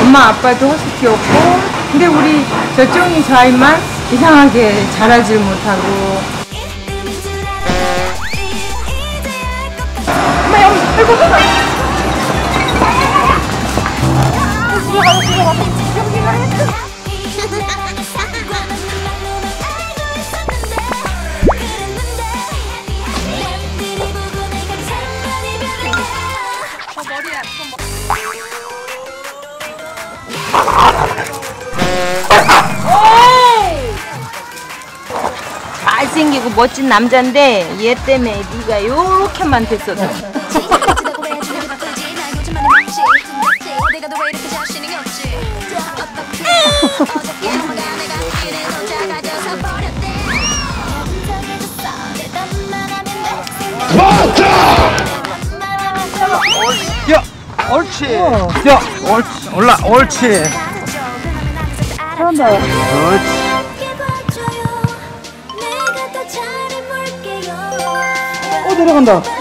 엄마 아빠도 허스키였고, 근데 우리 저쪽이 저희만 이상하게 자라질 못하고. 엄마 여기 아이고 잘생기고 멋진 남잔데 얘 때문에 네가 요렇게만 됐어도 야! 옳지! 야! 옳지! 올라! 옳지! 잘한다! 옳지! 내려간다.